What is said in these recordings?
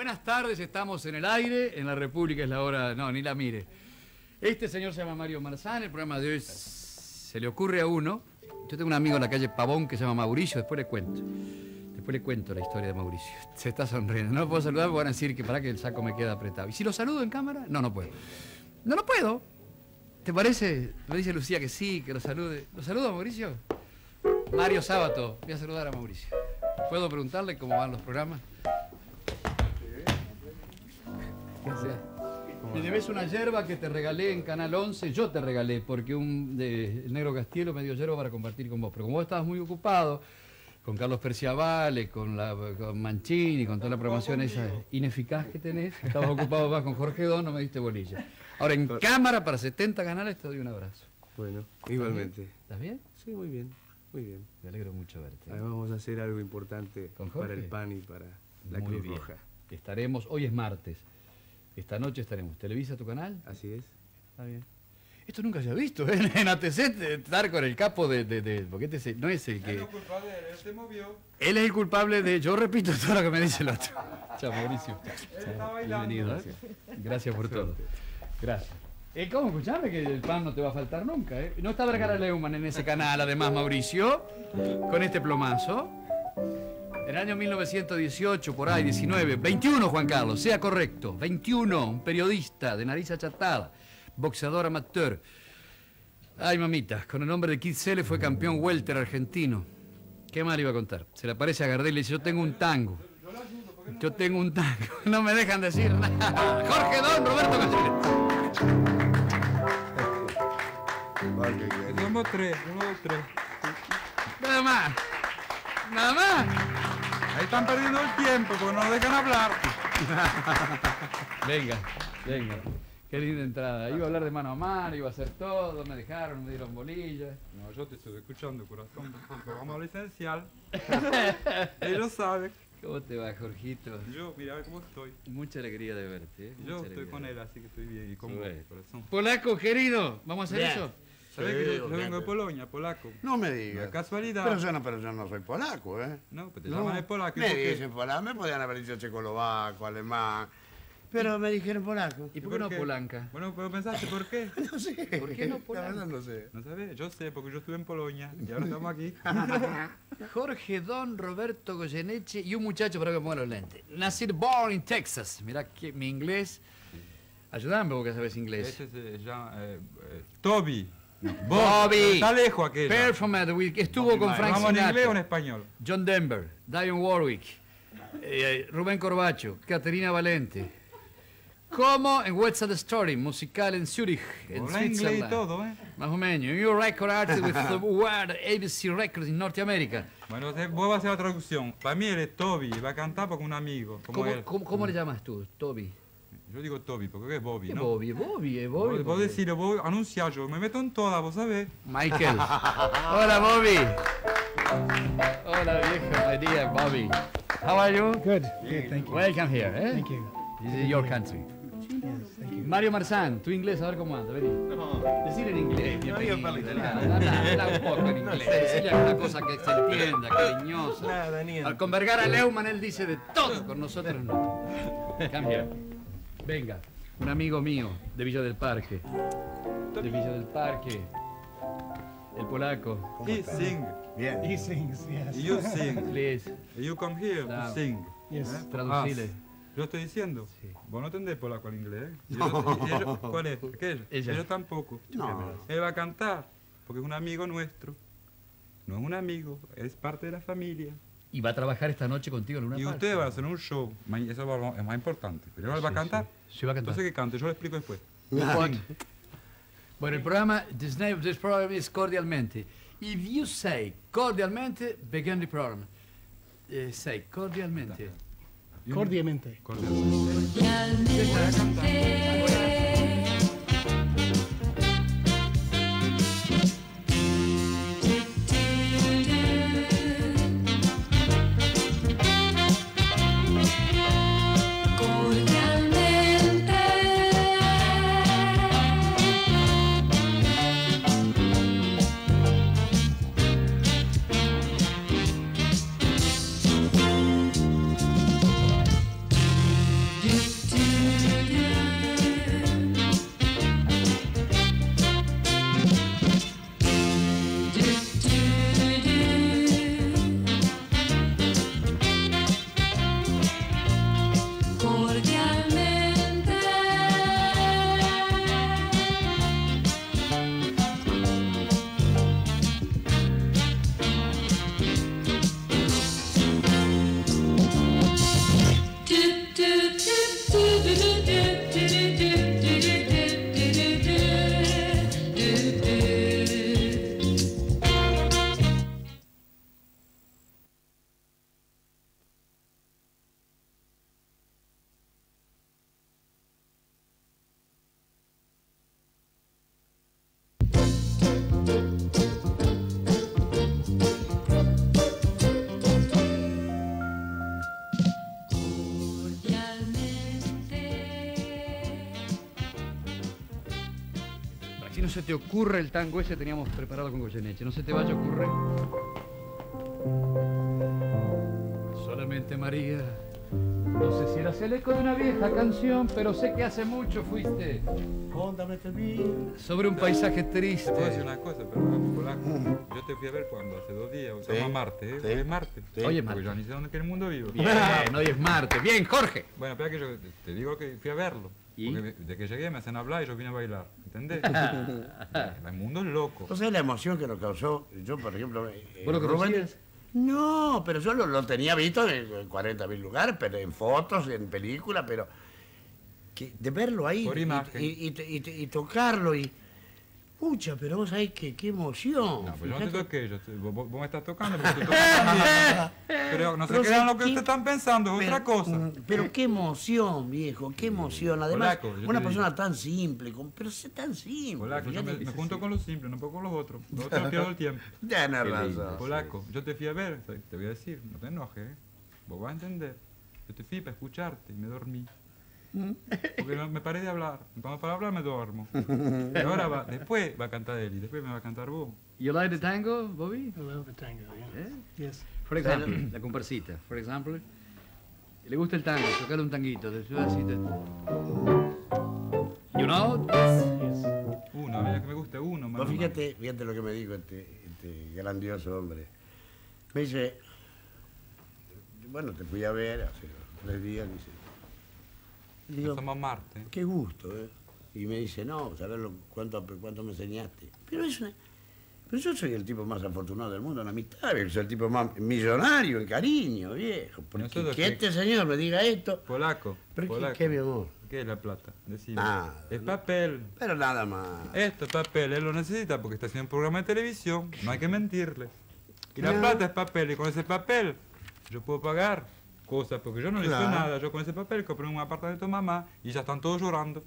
Buenas tardes, estamos en el aire, en la República es la hora... No, ni la mire. Este señor se llama Mario Marzán, el programa de hoy se le ocurre a uno. Yo tengo un amigo en la calle Pavón que se llama Mauricio, después le cuento. Después le cuento la historia de Mauricio. Se está sonriendo, no lo puedo saludar porque van a decir que para que el saco me queda apretado. ¿Y si lo saludo en cámara? No, no puedo. No lo puedo. ¿Te parece? Me dice Lucía que sí, que lo salude. ¿Lo saludo a Mauricio? Mario Sábato, voy a saludar a Mauricio. ¿Puedo preguntarle cómo van los programas? Me debes una yerba que te regalé en Canal 11. Yo te regalé porque el Negro Castielo me dio yerba para compartir con vos. Pero como vos estabas muy ocupado con Carlos Perciavale, con Mancini, con toda la programación esa ineficaz que tenés, estabas ocupado más con Jorge Donn, no me diste bolilla. Ahora en cámara para 70 canales te doy un abrazo. Bueno, igualmente. ¿Estás bien? Sí, muy bien. Muy bien. Me alegro mucho verte. Además vamos a hacer algo importante para el PAN y para la Cruz Roja. Estaremos, hoy es martes, esta noche estaremos. ¿Televisa tu canal? Así es. Está bien. Esto nunca se ha visto, ¿eh? En ATC estar con el capo de porque este no es el que... Él es el culpable, él se movió. Él es el culpable de... Yo repito todo lo que me dice el otro. Chao, Mauricio. Él está bailando. Bienvenido, ¿eh? Gracias por todo. Gracias. ¿Cómo? Escuchame que el pan no te va a faltar nunca, ¿eh? No está Vergara Leumann en ese canal, además, Mauricio, con este plomazo. En el año 1918, por ahí, 19, 21, Juan Carlos, sea correcto, 21, un periodista de nariz achatada, boxeador amateur. Ay, mamita, con el nombre de Kid Selle fue campeón welter argentino. Qué mal iba a contar. Se le aparece a Gardel y dice, yo tengo un tango. Yo tengo un tango. No me dejan decir nada. Jorge Donn, Roberto Goyeneche. Número 3. Nada más. Nada más. Ahí están perdiendo el tiempo porque no nos dejan hablar. Venga. Qué linda entrada. Iba a hablar de mano a mano, iba a hacer todo, me dejaron, me dieron bolillas. No, yo te estoy escuchando, corazón. Vamos a lo esencial. Él lo sabe. ¿Cómo te va, Jorgito? Yo, mira, a ver cómo estoy. Mucha alegría de verte, ¿eh? Yo estoy con él, así que estoy bien. ¿Y cómo es, corazón? Polaco, querido, ¿vamos a hacer eso? ¿Sabés que yo vengo de Polonia, polaco? No me digas. La casualidad. Pero yo no soy polaco, ¿eh? No, pero te llaman de polaco. Me dicen polaco, me podían haber dicho checoslovaco, alemán. Pero me dijeron polaco. ¿Y por qué no polanca? Bueno, pero pensaste, ¿por qué? No sé. ¿Por qué no polanca? La verdad no sé. ¿No sabés? Yo sé, porque yo estuve en Polonia y ahora estamos aquí. Jorge Donn, Roberto Goyeneche y un muchacho, para que me ponga los lentes. Nacido born in Texas. Mirá que mi inglés... Ayúdame porque sabés inglés. Este es Toby. No. Bobby. Está lejos aquello. Performance Week. Estuvo con Frank Sinatra. ¿Vamos en inglés o en español? John Denver, Dionne Warwick, Rubén Corbacho, Caterina Valente. Como en What's the Story, musical en Zurich, en Suiza. Y todo, ¿eh? Más o menos. New Record Artist with the World ABC Records en Norteamérica. Bueno, vos vas a hacer la traducción. Para mí eres Toby, va a cantar porque un amigo. ¿Cómo le llamas tú, Toby? Yo digo Toby, porque es Bobby, ¿no? Bobby. Vos decirlo, vos anunciás, yo me meto en todas, vos sabés. Michael. Hola, Bobby. Hola, viejo, my dear Bobby. How are you? Good. Good, thank you. Welcome here, eh? Thank you. This is your country. Yes, thank you. Mario Marzán, tu inglés, a ver cómo anda, vení. No. Decir en inglés. No, yo hablo italiano. Habla un poco en inglés. Decirle alguna cosa que se entienda, cariñosa. Nada, ni nada. Al convergar a Leumann, él dice de todo, con nosotros no. Cambia. Venga, un amigo mío de Villa del Parque. El polaco. He sings. Yeah. He sings, yes. You sing. Please. You come here to sing. Yes. Traducile. Yo estoy diciendo, sí. Vos no entendés polaco al inglés, ¿eh? ¿Cuál es? Aquello. Yo tampoco. No. Él va a cantar, porque es un amigo nuestro. No es un amigo, es parte de la familia. Y va a trabajar esta noche contigo en una parte. Y ustedes van a hacer un show, eso es más importante. Pero él va a cantar. Sí, va a cantar. Entonces que cante, yo lo explico después. Bueno, el programa, the name of this program is Cordialmente. If you say Cordialmente, begin the program. Say Cordialmente. Cordialmente. si no se te ocurre el tango ese teníamos preparado con Goyeneche. No se te vaya a ocurrir. Solamente María. No sé si eras el eco de una vieja canción, pero sé que hace mucho fuiste. Sobre un paisaje triste. Te voy a decir una cosa, pero Polaco, yo te fui a ver cuando hace 2 días, o sea, ¿sí? Marte, ¿eh? ¿Sí? Hoy es Marte. ¿Sí? Hoy es Marte. Porque yo ni sé dónde es que el mundo vivo. Bien, hoy es Marte. Bien, Jorge. Bueno, espera que yo te digo que fui a verlo. ¿Y? Porque desde que llegué me hacen hablar y yo vine a bailar. ¿Entendés? El mundo es loco. Entonces la emoción que nos causó, yo por ejemplo... ¿Vos lo conocías? No, pero yo lo tenía visto en 40.000 lugares, pero en fotos, en películas, pero que, de verlo ahí por imagen. Y tocarlo y... Pucha, pero vos sabés que qué emoción. No, pues yo no te toqué, vos me estás tocando, porque tú tocas. Pero no se crean lo que ustedes están pensando, es otra cosa. Pero qué emoción, viejo, qué emoción. Además, Polaco, una persona tan simple, pero sé tan simple. Polaco, yo me junto con los simples, no puedo con los otros. Los otros pierdo el tiempo. Ya no razón. Polaco, yo te fui a ver, te voy a decir, no te enojes, ¿eh? Vos vas a entender. Yo te fui para escucharte y me dormí. Porque me paré de hablar. Cuando para hablar me duermo. Y ahora va, después va a cantar él y después me va a cantar vos. You like the tango, Bobby? I love the tango, yeah. Yeah? Yes. Por ejemplo, la comparsita. Por ejemplo, le gusta el tango, tocarle un tanguito. You know? Yes. Uno, mira que me gusta uno. Más pues fíjate lo que me dijo este grandioso hombre. Me dice, bueno, te fui a ver hace 3 días, me dice. Digo, somos Marte. Qué gusto, ¿eh? Y me dice, no, ¿sabes cuánto me enseñaste? Pero yo soy el tipo más afortunado del mundo en amistad, yo soy el tipo más millonario en cariño, viejo. Porque que este señor me diga esto... Polaco, pero Polaco. ¿Qué, mi amor? ¿Qué es la plata? Decime. Nada, es papel. Pero nada más. Esto es papel, él lo necesita porque está haciendo un programa de televisión, no hay que mentirle. Y la plata es papel, y con ese papel yo puedo pagar cosas, porque yo no le hice nada. Yo con ese papel compré un apartamento de mamá y ya están todos llorando,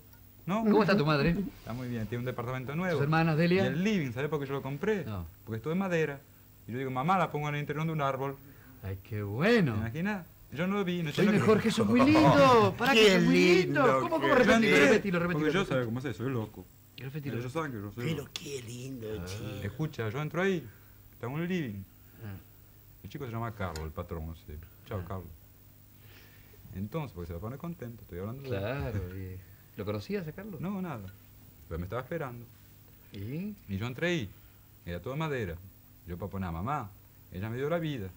¿no? ¿Cómo está tu madre? Está muy bien, tiene un departamento nuevo. ¿Tus hermanas, Delia? Y el living, ¿sabes por qué yo lo compré? No. Porque es todo de madera. Y yo digo, mamá, la pongo en el interior de un árbol. ¡Ay, qué bueno! ¿Te imaginas? Yo no lo vi, no sé. Jorge, eso es muy lindo. ¿Para qué es lindo? ¿Cómo repetilo? Porque yo sabía cómo es eso, soy loco. Yo saben que yo soy loco. Pero qué lindo, chico. Escucha, yo entro ahí, está un living. El chico se llama Carlos, el patrón, no sé. Chao, Carlos. Entonces, porque se va a poner contento, estoy hablando de... Claro, viejo. ¿Lo conocías a Carlos? No, nada. Pero me estaba esperando. ¿Y? Y yo entré ahí. Era toda madera. Yo para poner a mamá. Ella me dio la vida.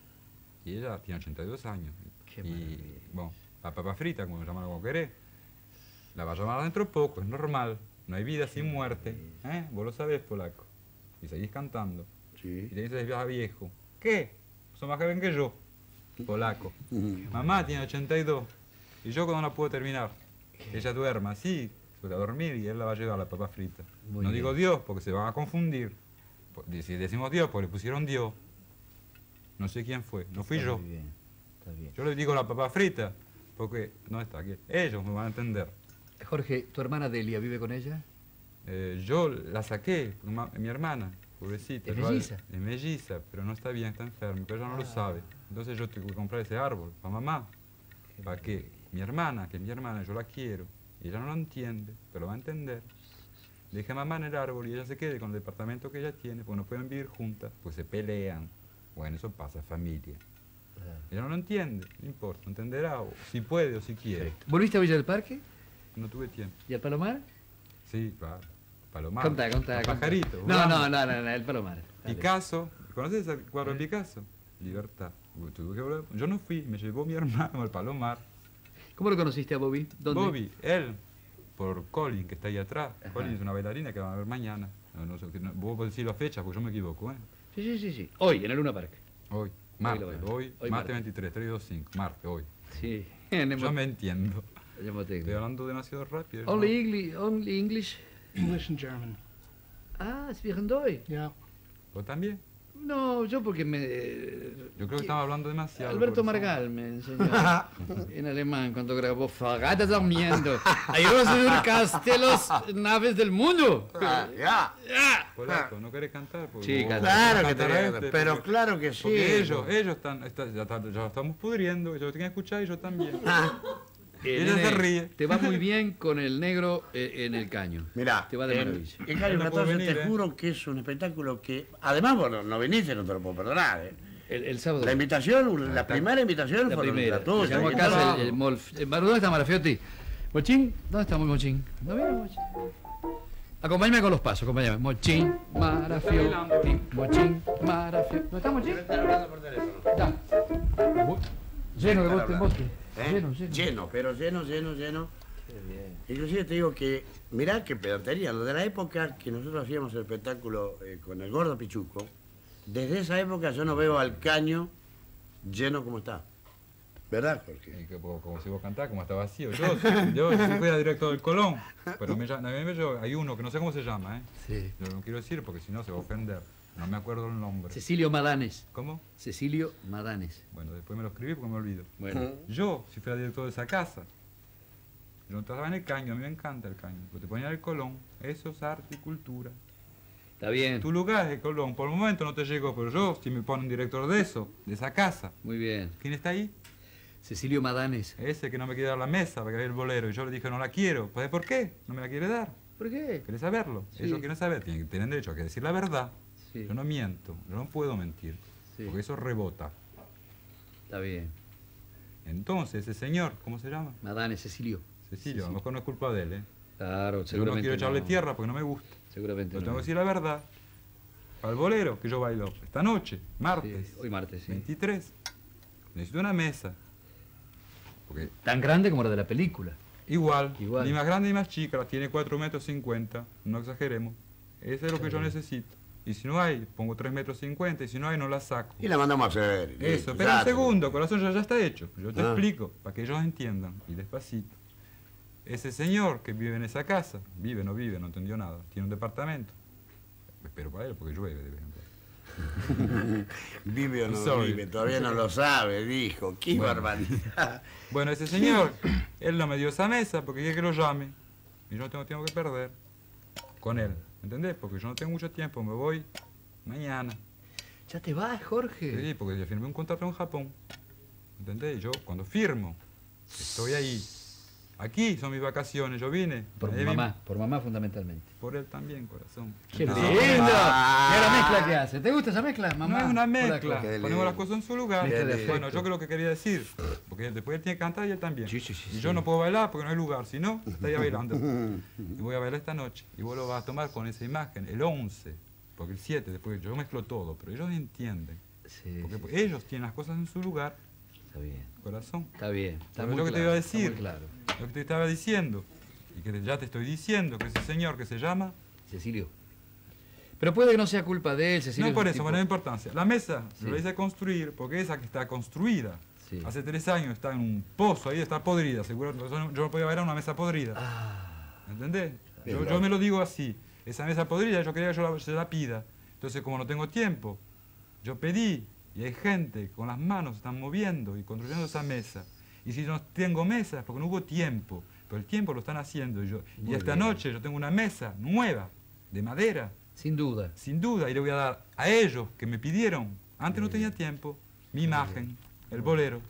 Y ella tiene 82 años. Qué maravilla. Bueno, la papa frita, como me llaman como querés. La va a llamar dentro poco, es normal. No hay vida sin muerte. ¿Eh? Vos lo sabés, Polaco. Y seguís cantando. Sí. Y te dices, ah, viejo. ¿Qué? Son más joven que yo. Polaco. Mamá tiene 82 y yo cuando no la puedo terminar. Ella duerma así, se va a dormir y él la va a llevar a la papa frita. Muy no bien. Digo Dios porque se van a confundir. Si decimos Dios porque le pusieron Dios. No sé quién fue, no fui yo. Bien. Está bien. Yo le digo la papa frita porque no está aquí. Ellos me van a entender. Jorge, ¿tu hermana Delia vive con ella? Yo la saqué, mi hermana. Pobrecita. ¿Es melliza? Es melliza, pero no está bien, está enferma, pero ella no lo sabe. Entonces yo tuve que comprar ese árbol para mamá, para que mi hermana, yo la quiero, y ella no lo entiende, pero va a entender. Deje a mamá en el árbol y ella se quede con el departamento que ella tiene, porque no pueden vivir juntas, pues se pelean. Bueno, eso pasa, familia. Ella no lo entiende, no importa, entenderá, o si puede o si quiere. ¿Volviste a Villa del Parque? No tuve tiempo. ¿Y al Palomar? Sí, claro. Palomar. Contá. Pajarito. No, el Palomar. Picasso. ¿Conoces el cuadro de Picasso? Libertad. Yo no fui, me llevó mi hermano al Palomar. ¿Cómo lo conociste a Bobby? ¿Dónde? Bobby, él, por Colleen, que está ahí atrás. Ajá. Colleen es una bailarina que van a ver mañana. No, vos podés decir la fecha, porque yo me equivoco, ¿eh? Sí. Hoy, en el Luna Park. Hoy. Marte 23, 325. Marte, hoy. Sí. Yo me entiendo. Estoy hablando demasiado rápido. Only English. English and German. Ah, ¿sprechen Deutsch? Ya. ¿Vos también? No, yo porque me... yo creo que estaba hablando demasiado. Alberto Margal me enseñó en alemán cuando grabó Fagadas Dormiendo. Airos de Castelos, Naves del Mundo. Ya. Polaco, ¿no querés cantar? Sí, claro que te... Pero claro que sí. Porque ellos están... ya estamos pudriendo, ellos tienen que escuchar y yo también. Se ríe. Te va muy bien con el negro en el caño. Mirá. Te va de maravilla. El caño 14, no te juro que es un espectáculo que... Además, bueno, no viniste, no te lo puedo perdonar, El sábado. La invitación, la primera invitación fue la tuya. Llamó a casa el Molf. ¿Dónde está Marafioti? ¿Mochín? ¿Dónde está Mochín? ¿No viene Mochín? Acompáñame con los pasos, acompáñame. Mochín, Marafioti, Mochín, Marafioti. ¿No está Mochín? Están hablando por teléfono. Está. Lleno de bote en bote. Lleno, pero lleno. Inclusive te digo que, mirá qué pedantería, lo de la época que nosotros hacíamos el espectáculo con el gordo Pichuco. Desde esa época yo no veo al caño lleno como está. ¿Verdad, Jorge? Y que, como si vos cantás, como está vacío. Yo si fuera director del Colón, pero hay uno que no sé cómo se llama, Sí. Yo no quiero decir porque si no se va a ofender. No me acuerdo el nombre. Cecilio Madanes. ¿Cómo? Cecilio Madanes. Bueno, después me lo escribí porque me olvido. Bueno. Yo, si fuera director de esa casa, yo no trabajaba en el caño, a mí me encanta el caño. Pero te ponía el Colón, eso es arte y cultura. Está bien. Tu lugar es el Colón. Por el momento no te llegó, pero yo, si me pone un director de eso, de esa casa. Muy bien. ¿Quién está ahí? Cecilio Madanes. Ese que no me quiere dar la mesa para que vea el bolero. Y yo le dije, no la quiero. Pues, ¿por qué? No me la quiere dar. ¿Por qué? ¿Querés saberlo? Sí. Ellos quieren saber. Tienen derecho a que decir la verdad. Sí. Yo no miento. Yo no puedo mentir. Sí. Porque eso rebota. Está bien. Entonces, ese señor, ¿cómo se llama? Madanes, Cecilio. Cecilio, a lo mejor no es culpa de él, Claro, seguramente. Yo no quiero echarle tierra porque no me gusta. Seguramente no. Pero tengo que decir la verdad. Para el bolero, que yo bailo esta noche, martes. Sí, hoy martes, sí. 23. Necesito una mesa. Porque tan grande como la de la película. Igual. Ni más grande ni más chica. Tiene 4,50 metros. No exageremos. Eso es lo que yo necesito. Y si no hay, pongo 3,50 metros. Y si no hay, no la saco. Y la mandamos a hacer. Eso. Espera un segundo, corazón, ya está hecho. Yo te explico, para que ellos entiendan. Y despacito. Ese señor que vive en esa casa, vive, no entendió nada, tiene un departamento. Espero para él porque llueve de vez en cuando. Vive o no vive, todavía no lo sabe, dijo. ¡Qué barbaridad! Bueno, ese señor, él no me dio esa mesa porque quiere que lo llame. Y yo no tengo tiempo que perder con él, ¿entendés? Porque yo no tengo mucho tiempo, me voy mañana. ¿Ya te vas, Jorge? Sí, porque yo firmé un contrato en Japón, ¿entendés? Y yo, cuando firmo, estoy ahí. Aquí son mis vacaciones, yo vine. Por mamá fundamentalmente. Por él también, corazón. ¡Qué lindo! ¿Y la mezcla que hace? ¿Te gusta esa mezcla, mamá? No es una mezcla, ponemos las cosas en su lugar. Bueno, yo creo que quería decir, porque después él tiene que cantar y él también. Sí. Y yo no puedo bailar porque no hay lugar, si no, estaría bailando. Y voy a bailar esta noche, y vos lo vas a tomar con esa imagen, el 11, porque el 7, después yo mezclo todo, pero ellos entienden. Sí, porque ellos tienen las cosas en su lugar. Está bien. Corazón. Está bien. Está muy claro. Lo que te iba a decir. Claro. Lo que te estaba diciendo, y que ya te estoy diciendo, que ese señor que se llama... Cecilio. Pero puede que no sea culpa de él, Cecilio. No por eso, no hay importancia. La mesa la hice construir, porque esa que está construida, hace 3 años está en un pozo, ahí está podrida, seguro. Yo no podía ver a una mesa podrida. ¿Entendés? Yo me lo digo así. Esa mesa podrida, yo quería que se la pida. Entonces, como no tengo tiempo, yo pedí, y hay gente que con las manos se están moviendo y construyendo esa mesa. Y si no tengo mesas, porque no hubo tiempo, pero el tiempo lo están haciendo. Y esta noche yo tengo una mesa nueva, de madera. Sin duda, y le voy a dar a ellos que me pidieron, antes no tenía tiempo, mi imagen, el bolero.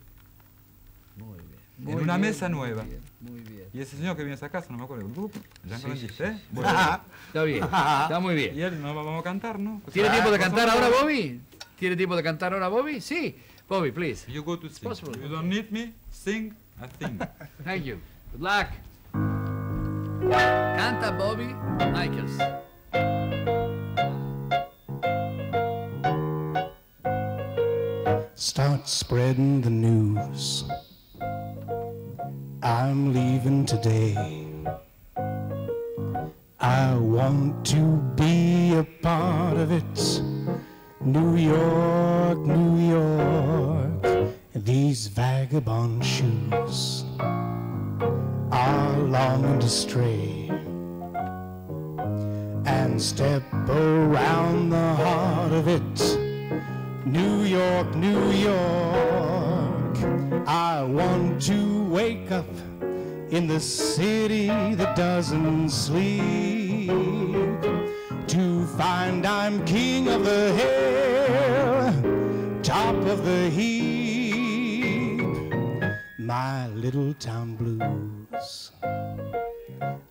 Muy bien. En una mesa nueva. Muy bien. Y ese señor que viene a esa casa, no me acuerdo, ya conociste, Está bien, está muy bien. Y él, no vamos a cantar, ¿no? ¿Tiene tiempo de cantar ahora, Bobby? Sí. Bobby, please. You go to sing. If you don't need me, sing a thing. Thank you. Good luck. Canta Bobby Michaels. Start spreading the news. I'm leaving today. I want to be a part of it. New York, New York, these vagabond shoes are longing to stray and step around the heart of it. New York, New York, I want to wake up in the city that doesn't sleep, to find I'm king of the hill, top of the heap. My my little town blues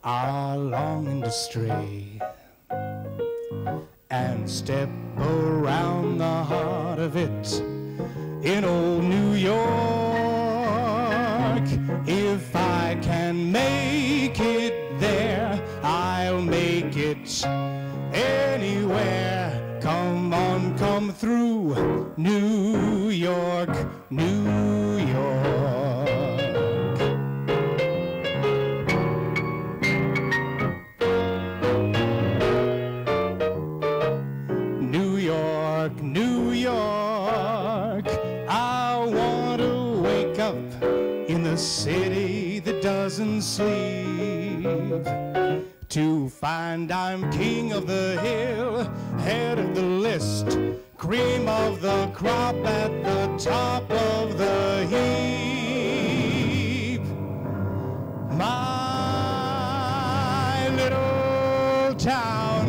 are longing to stray and step around the heart of it in old New York. If I can make it there, I'll make it anywhere. Come on, come through, New York, New York. City that doesn't sleep, to find I'm king of the hill, head of the list, cream of the crop at the top of the heap. My little town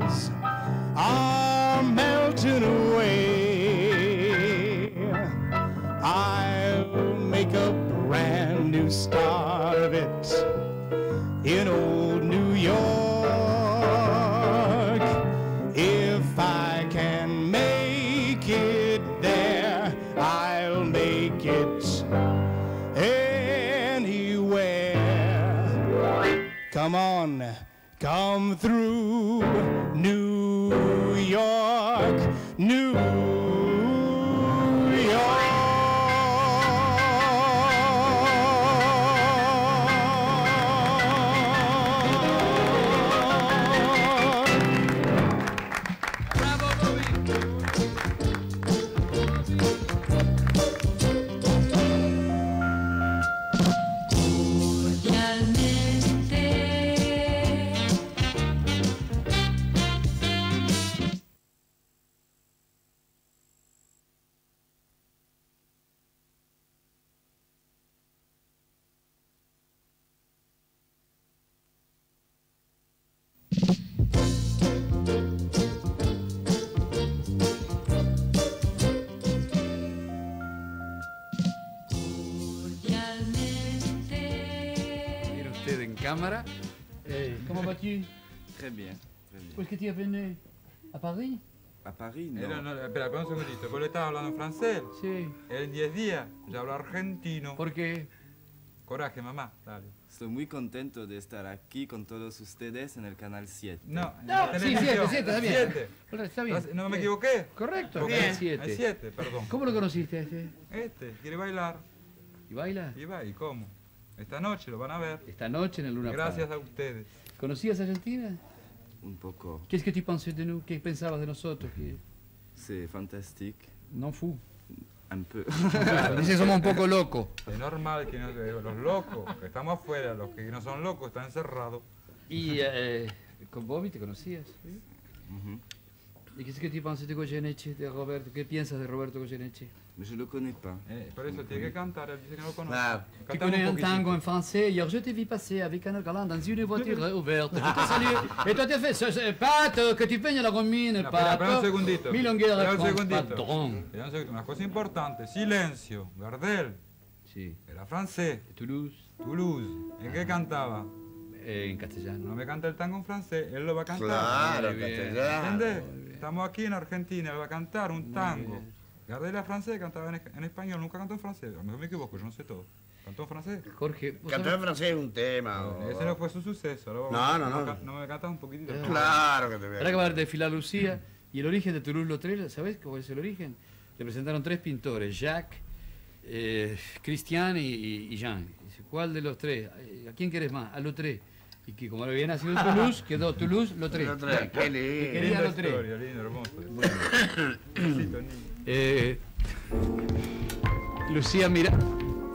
blues are melting away. A brand new start of it in old New York. If I can make it there, I'll make it anywhere. Come on, come through, New York, New York. Hey. Comment vas-tu? Très bien. Où est-ce que tu es venu? À Paris? A Paris, no. No, no, espera, un segundito. Vos le estabas hablando francés. Sí. El 10 días ya hablo argentino. ¿Por qué? Coraje, mamá. Dale. Estoy muy contento de estar aquí con todos ustedes en el canal 7. No, no, sí, 7, está bien. 7. Está bien. ¿No me equivoqué? Correcto. Bien. 7, perdón. ¿Cómo lo conociste a este? Este quiere bailar. ¿Y baila? Y baila, ¿y cómo? Esta noche lo van a ver. Esta noche en el Luna Park. Gracias a ustedes. ¿Conocías Argentina? Un poco. ¿Qué es que tú pensabas de nosotros? ¿Qué pensabas de nosotros? C'est fantastique. Non fou. Un peu. Dice, somos un poco locos. Es normal que los locos, que estamos afuera, los que no son locos, están encerrados. Y con Bobby te conocías. ¿Eh? Uh-huh. ¿Y qué es que tú piensas de Goyeneche, de Roberto? ¿Qué piensas de Roberto Goyeneche? Je le connais pas. Por eso tiene que cantar, él dice que no lo conoce. Tu connais un tango en français. Hier, je t'ai vu passer avec un galant dans une voiture ouverte. Je te salue. Et toi, t'as fait ce pato que tu peignes la gomine, pato. Espera un segundito. Mi longuera de patrón. Una cosa importante. Silencio. Gardel. Sí. Era francés. Toulouse. ¿En qué cantaba? En castellano. No me canta el tango en francés, él lo va a cantar. Claro, en castellano. ¿Entendés? Estamos aquí en Argentina, él va a cantar un tango. Gardel era francés, cantaba en español, nunca cantó en francés. A mí me equivoco, yo no sé todo. ¿Cantó en francés? Jorge, cantó en francés es un tema. O... Ese no fue su suceso. No me cantas un poquitito. Claro que te veo. Ahora que va a desfilar Lucía y el origen de Toulouse-Lautrec, ¿sabes cuál es el origen? Le presentaron tres pintores, Jacques, Christian y Jean. Dice, ¿cuál de los tres? ¿A quién querés más? A Lautrec. Y que como lo había nacido en Toulouse, quedó Toulouse-Lautrec. Qué lindo. Quería Lautrec. Lindo, hermoso. Lucía, mira,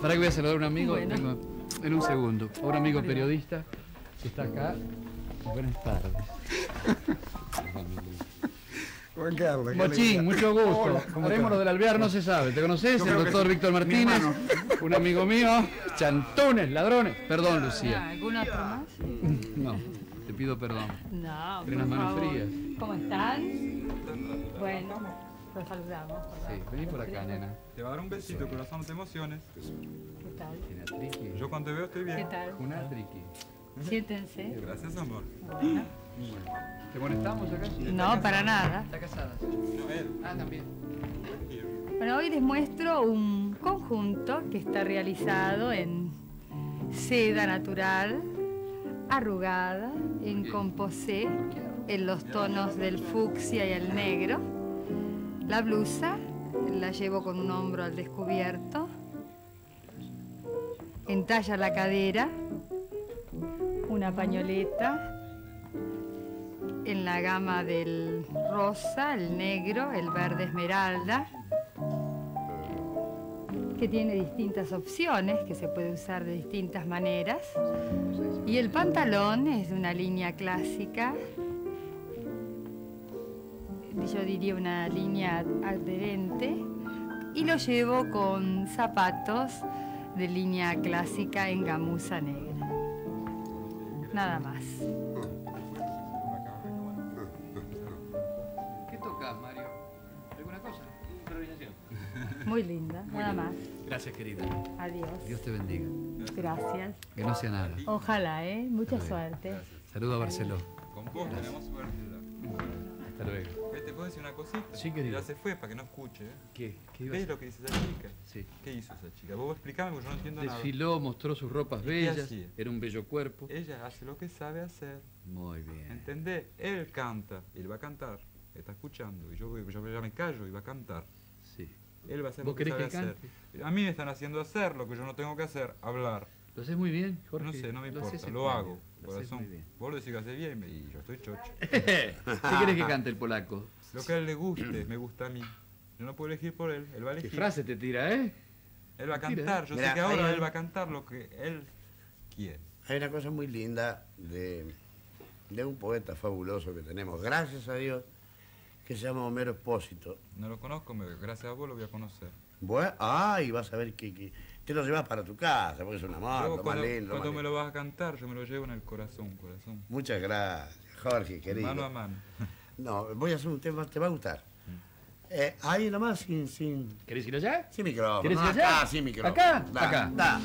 para que voy a saludar a un amigo, bueno. En un segundo, a un amigo periodista que está acá. Buenas tardes. Juan Carlos. Mochín, mucho gusto. Haremos lo del alvear, no se sabe. ¿Te conoces? El doctor Víctor Martínez, un amigo mío. Chantones, ladrones. Perdón, Lucía. ¿Alguna otra más? No, te pido perdón. No, por favor. Unas manos frías. ¿Cómo están? Bueno. Lo saludamos. Sí, vení por acá, nena. Te va a dar un besito, corazón, no te emociones. ¿Qué tal? Yo cuando te veo estoy bien. ¿Qué tal? Una triqui. Siéntense. Gracias, amor. Bueno. ¿Te molestamos acá? No, para nada. Está casada. No, él. Ah, también. Bueno, hoy les muestro un conjunto que está realizado en seda natural, arrugada, en composé, en los tonos del fucsia y el negro. La blusa la llevo con un hombro al descubierto, entalla la cadera, una pañoleta, en la gama del rosa, el negro, el verde esmeralda, que tiene distintas opciones, que se puede usar de distintas maneras. Y el pantalón es de una línea clásica, yo diría una línea adherente, y lo llevo con zapatos de línea clásica en gamuza negra. Nada más. ¿Qué tocas, Mario? ¿Alguna cosa? Improvisación. Muy linda, nada más. Gracias, querida. Adiós. Dios te bendiga. Gracias. Que no sea nada. Ojalá, ¿eh? Mucha suerte. Saludos a Barceló. Con vos tenemos suerte. Hasta luego. ¿Te puedo decir una cosita? Sí, querido. Ya se fue para que no escuche. ¿Qué? ¿Qué iba a hacer? ¿Ves lo que dice esa chica? Sí. ¿Qué hizo esa chica? Vos explicame porque yo no entiendo nada. Desfiló, mostró sus ropas bellas. Era un bello cuerpo. Ella hace lo que sabe hacer. Muy bien. ¿Entendés? Él canta. Él va a cantar. Está escuchando. Y yo ya me callo y va a cantar. Sí. Él va a hacer lo que sabe hacer. A mí me están haciendo hacer lo que yo no tengo que hacer, hablar. Lo haces muy bien, Jorge. No sé, no me importa, lo hago, corazón. Vos lo decís que haces bien y yo estoy chocho. ¿Qué querés que cante el polaco? Lo que a él le guste, me gusta a mí. Yo no puedo elegir por él, él va a elegir. ¿Qué frase te tira, eh? Él va a cantar, yo sé que ahora él va a cantar lo que él quiere. Hay una cosa muy linda de un poeta fabuloso que tenemos, gracias a Dios, que se llama Homero Expósito. No lo conozco, gracias a vos lo voy a conocer. Bueno, y vas a ver que te lo llevas para tu casa, porque es un amor, lo más lindo. Cuando me lo vas a cantar, yo me lo llevo en el corazón, corazón. Muchas gracias, Jorge, querido. Mano a mano. No, voy a hacer un tema, te va a gustar. Ahí nomás, sin... ¿Querés ir allá? Sin micrófono. ¿Querés ir allá? Acá, sin micrófono. ¿Acá? Da, acá. Da.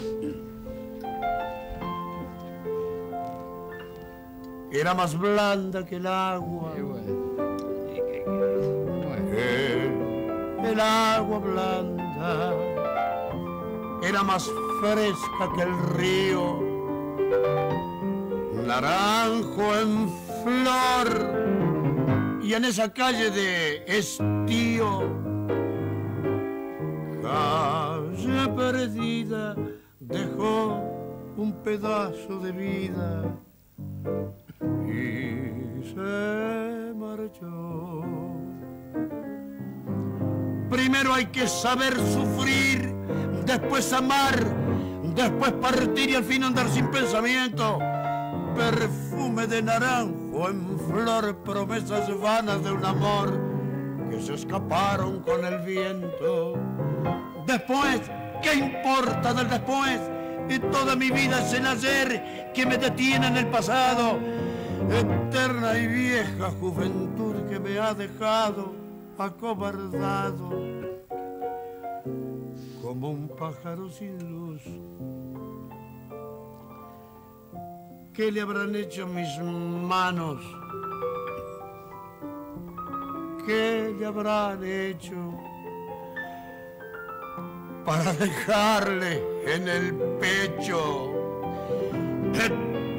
Era más blanda que el agua. Qué bueno. El agua blanda. Era más fresca que el río, naranjo en flor, y en esa calle de estío, calle perdida, dejó un pedazo de vida y se marchó. Primero hay que saber sufrir, después amar, después partir y al fin andar sin pensamiento. Perfume de naranjo en flor, promesas vanas de un amor que se escaparon con el viento. Después, ¿qué importa del después? Y toda mi vida es el ayer que me detiene en el pasado. Eterna y vieja juventud que me ha dejado acobardado. Como un pájaro sin luz. ¿Qué le habrán hecho mis manos? ¿Qué le habrán hecho para dejarle en el pecho de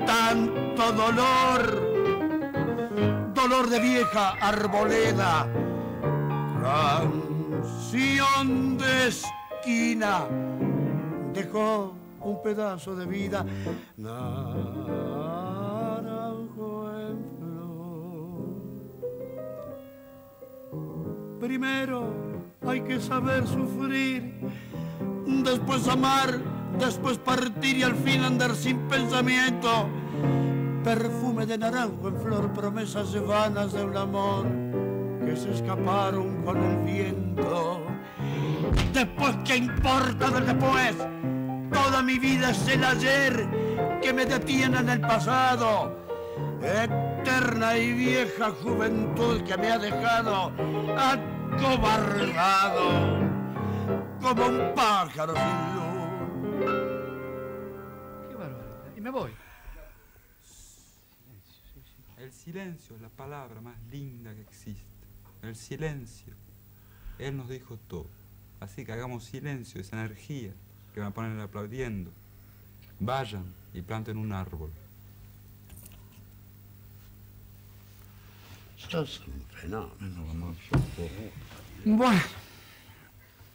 tanto dolor? Dolor de vieja arboleda, canción de esquina, dejó un pedazo de vida, naranjo en flor. Primero hay que saber sufrir, después amar, después partir y al fin andar sin pensamiento. Perfume de naranjo en flor, promesas vanas de un amor que se escaparon con el viento. Después, ¿qué importa del después? Toda mi vida es el ayer que me detiene en el pasado. Eterna y vieja juventud que me ha dejado cobardado como un pájaro sin luz. Qué barbaridad. Y me voy. Silencio, sí, sí. El silencio es la palabra más linda que existe. El silencio. Él nos dijo todo. Así que hagamos silencio, esa energía que me ponen aplaudiendo. Vayan y planten un árbol. Sos un fenómeno, amor. Bueno.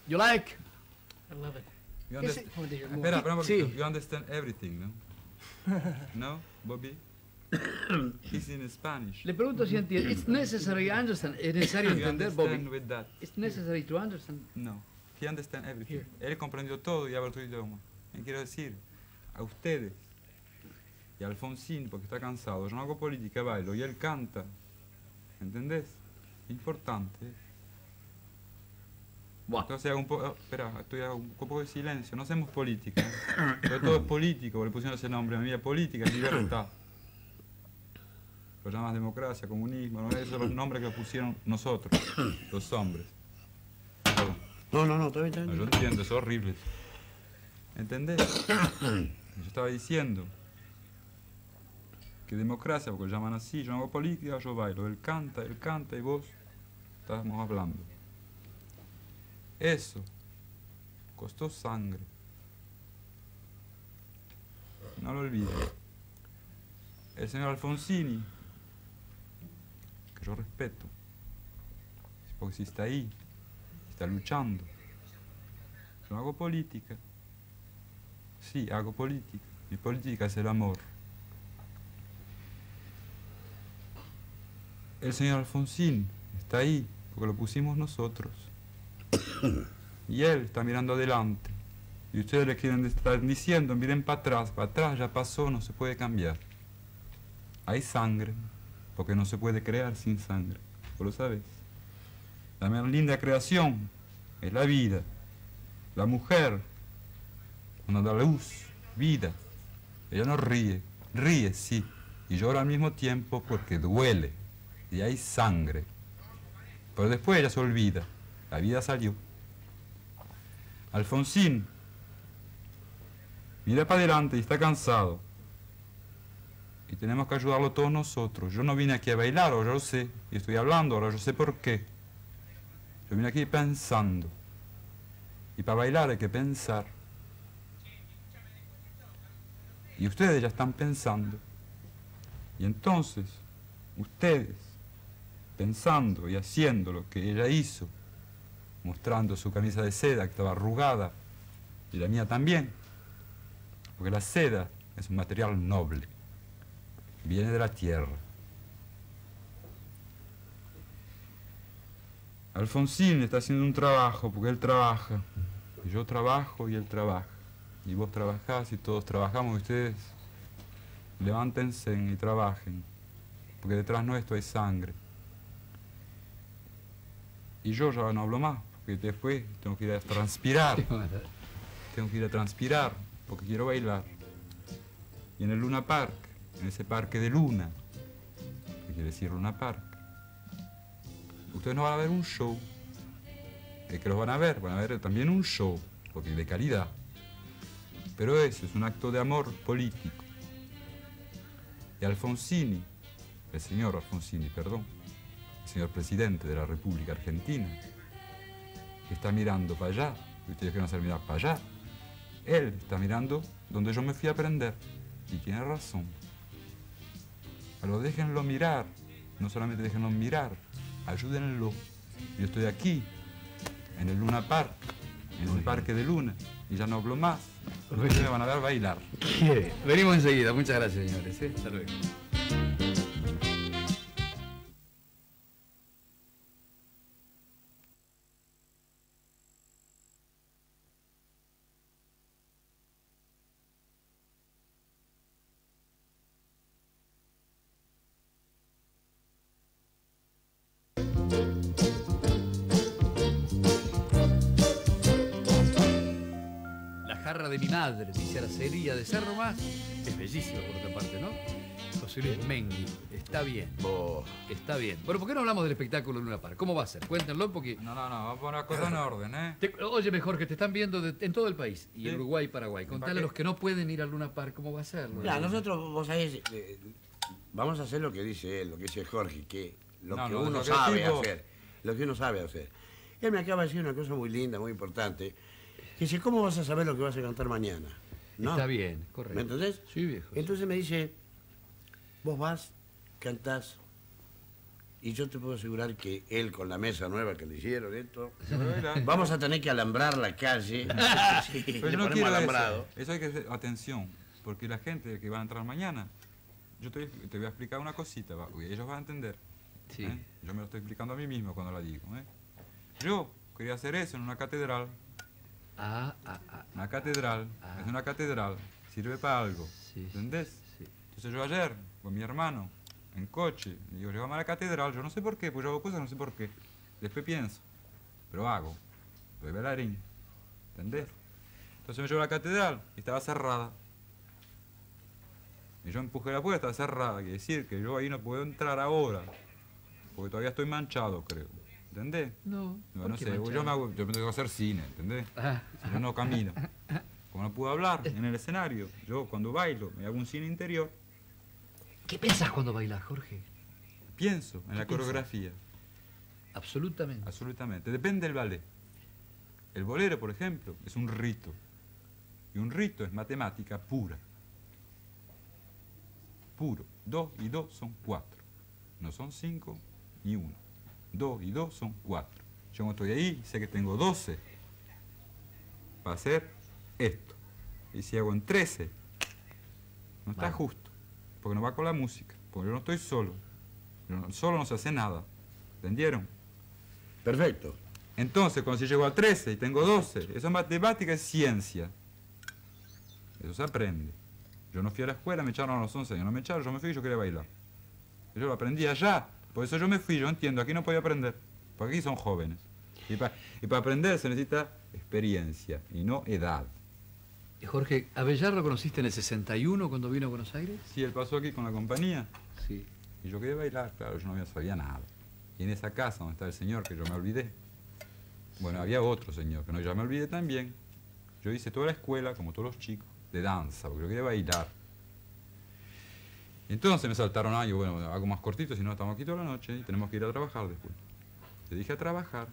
You like? I love it. You espera, espera, sí. You understand everything, ¿no? ¿No, Bobby? It's in Spanish. Le pregunto si entiende. It's necessary to understand. Es necesario entender, Bobby. With that. It's necessary to understand. No. He understands everything. Here. Él comprendió todo y habló tu idioma. Y quiero decir, a ustedes y a Alfonsín, porque está cansado. Yo no hago política, bailo. Y él canta. ¿Entendés? Importante. Bueno. Entonces hago un poco... espera, estoy hago un poco de silencio. No hacemos política. Pero todo es político. Le pusieron ese nombre a mi vida. Política, libertad. Lo llamas democracia, comunismo. ¿No? Esos son los nombres que pusieron nosotros, los hombres. Perdón. No, no, no, está bien, está bien. No, yo entiendo, es horrible. ¿Entendés? Yo estaba diciendo... que democracia, porque lo llaman así, yo no hago política, yo bailo, él canta y vos estábamos hablando. Eso costó sangre. No lo olvides. El señor Alfonsini, que yo respeto, porque si está ahí, está luchando. Yo no hago política. Sí, hago política. Mi política es el amor. El señor Alfonsín está ahí, porque lo pusimos nosotros. Y él está mirando adelante. Y ustedes le quieren estar diciendo, miren para atrás ya pasó, no se puede cambiar. Hay sangre, porque no se puede crear sin sangre. ¿Vos lo sabés? La más linda creación es la vida. La mujer, cuando da luz, vida. Ella no ríe, ríe sí, y llora al mismo tiempo porque duele. Y hay sangre. Pero después ella se olvida. La vida salió. Alfonsín mira para adelante y está cansado. Y tenemos que ayudarlo todos nosotros. Yo no vine aquí a bailar, ahora yo sé. Y estoy hablando, ahora yo sé por qué. Yo vine aquí pensando. Y para bailar hay que pensar. Y ustedes ya están pensando. Y entonces, ustedes pensando y haciendo lo que ella hizo, mostrando su camisa de seda que estaba arrugada, y la mía también, porque la seda es un material noble, viene de la tierra. Alfonsín está haciendo un trabajo, porque él trabaja, y yo trabajo y él trabaja, y vos trabajás y todos trabajamos, y ustedes levántense y trabajen, porque detrás nuestro hay sangre. Y yo ya no hablo más, porque después tengo que ir a transpirar. Tengo que ir a transpirar, porque quiero bailar. Y en el Luna Park, en ese parque de Luna, que quiere decir Luna Park, ustedes no van a ver un show. Es que los van a ver también un show, porque de calidad. Pero eso es un acto de amor político. Y Alfonsini, el señor Alfonsini, perdón, el señor presidente de la República Argentina, que está mirando para allá, y ustedes quieren hacer mirar para allá, él está mirando donde yo me fui a aprender, y tiene razón. Pero déjenlo mirar, no solamente déjenlo mirar, ayúdenlo. Yo estoy aquí, en el Luna Park, en el Parque de Luna, y ya no hablo más, ustedes me van a ver bailar. Venimos enseguida, muchas gracias, señores, ¿eh? Hasta luego. La jarra de mi madre, dice Arcería de Cerro Más, es bellísima por otra parte, ¿no? José Luis Mengui. Está bien. Está bien. Bueno, ¿por qué no hablamos del espectáculo en Luna Park? ¿Cómo va a ser? Cuéntenlo porque... No, vamos a poner las cosas en orden, ¿eh? Óyeme, Jorge, te están viendo en todo el país. Y en Uruguay y Paraguay. Contale a los que no pueden ir a Luna Park, ¿cómo va a ser? Mira, nosotros, vos sabés, vamos a hacer lo que dice él, lo que dice Jorge, que lo que uno sabe hacer. Lo que uno sabe hacer. Él me acaba de decir una cosa muy linda, muy importante. Que dice, ¿cómo vas a saber lo que vas a cantar mañana? ¿No? Está bien, correcto. ¿Me entendés? Sí, viejo. Entonces me dice, vos vas, cantás, y yo te puedo asegurar que él, con la mesa nueva que le hicieron, esto, vamos a tener que alambrar la calle. Sí, pero yo no quiero alambrado. Eso hay que hacer atención, porque la gente que va a entrar mañana, yo te voy a explicar una cosita, ellos van a entender. Sí. ¿Eh? Yo me lo estoy explicando a mí mismo cuando la digo. ¿Eh? Yo quería hacer eso en una catedral. Una catedral, es una catedral, sirve para algo, ¿entendés? Sí. Entonces yo ayer, con mi hermano, en coche, le digo, llevamos a la catedral, yo no sé por qué, pues yo hago cosas, no sé por qué. Después pienso, pero hago, soy bailarín, ¿entendés? Entonces me llevo a la catedral y estaba cerrada. Y yo empujé la puerta, estaba cerrada, quiere decir que yo ahí no puedo entrar ahora, porque todavía estoy manchado, creo. ¿Entendés? No sé, yo me tengo que hacer cine, ¿entendés? Si no, no camino. Como no puedo hablar en el escenario, yo cuando bailo me hago un cine interior. ¿Qué pensás cuando bailás, Jorge? Pienso en la coreografía. Absolutamente. Absolutamente. Depende del ballet. El bolero, por ejemplo, es un rito. Y un rito es matemática pura. Puro. 2 y 2 son 4. No son 5 ni 1. 2 y 2 son 4. Yo cuando estoy ahí, sé que tengo 12 para hacer esto. Y si hago en 13, no está justo, porque no va con la música, porque yo no estoy solo. Solo no se hace nada. ¿Entendieron? Perfecto. Entonces, cuando si llego a 13 y tengo 12, eso es matemática, es ciencia. Eso se aprende. Yo no fui a la escuela, me echaron a los 11 años. No me echaron, yo me fui y yo quería bailar. Yo lo aprendí allá. Por eso yo me fui, yo entiendo, aquí no podía aprender, porque aquí son jóvenes. Y para aprender se necesita experiencia y no edad. Jorge, ¿Avellar lo conociste en el 61 cuando vino a Buenos Aires? Sí, él pasó aquí con la compañía. Sí. Y yo quería bailar, claro, yo no sabía nada. Y en esa casa donde está el señor, que yo me olvidé. Bueno, había otro señor, que no, yo me olvidé también. Yo hice toda la escuela, como todos los chicos, de danza, porque yo quería bailar. Entonces me saltaron años, bueno, hago más cortito, si no estamos aquí toda la noche y tenemos que ir a trabajar después. Te dije a trabajar,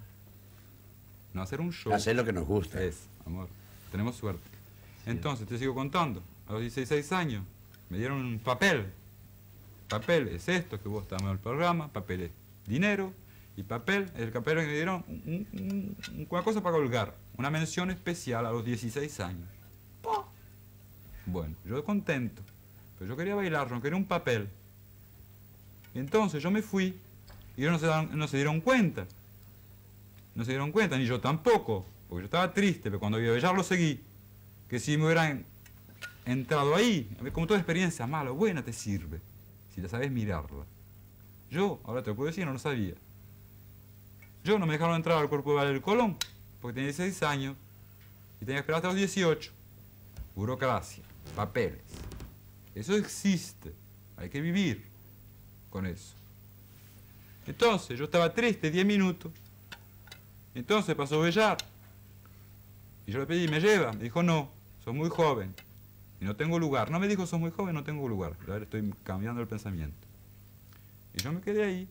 no a hacer un show. Hacer lo que nos gusta. Es, amor, tenemos suerte. Sí. Entonces, te sigo contando, a los 16 años me dieron un papel. Papel es esto, que vos estás en el programa, papel es dinero, y papel, el papel que me dieron, una cosa para colgar, una mención especial a los 16 años. ¡Poh! Bueno, yo contento. Yo quería bailar, yo no quería un papel. Y entonces yo me fui y ellos no se dieron cuenta. No se dieron cuenta, ni yo tampoco, porque yo estaba triste, pero cuando vi a bailar lo seguí. Que si me hubieran entrado ahí, como toda experiencia mala o buena te sirve, si la sabes mirarla. Yo, ahora te lo puedo decir, no lo sabía. Yo no me dejaron entrar al cuerpo de ballet del Colón, porque tenía 16 años y tenía que esperar hasta los 18. Burocracia, papeles. Eso existe, hay que vivir con eso. Entonces, yo estaba triste 10 minutos. Entonces pasó Bellar. Y yo le pedí, ¿me lleva? Me dijo, no, sos muy joven y no tengo lugar. No me dijo, sos muy joven, no tengo lugar. Ahora estoy cambiando el pensamiento. Y yo me quedé ahí.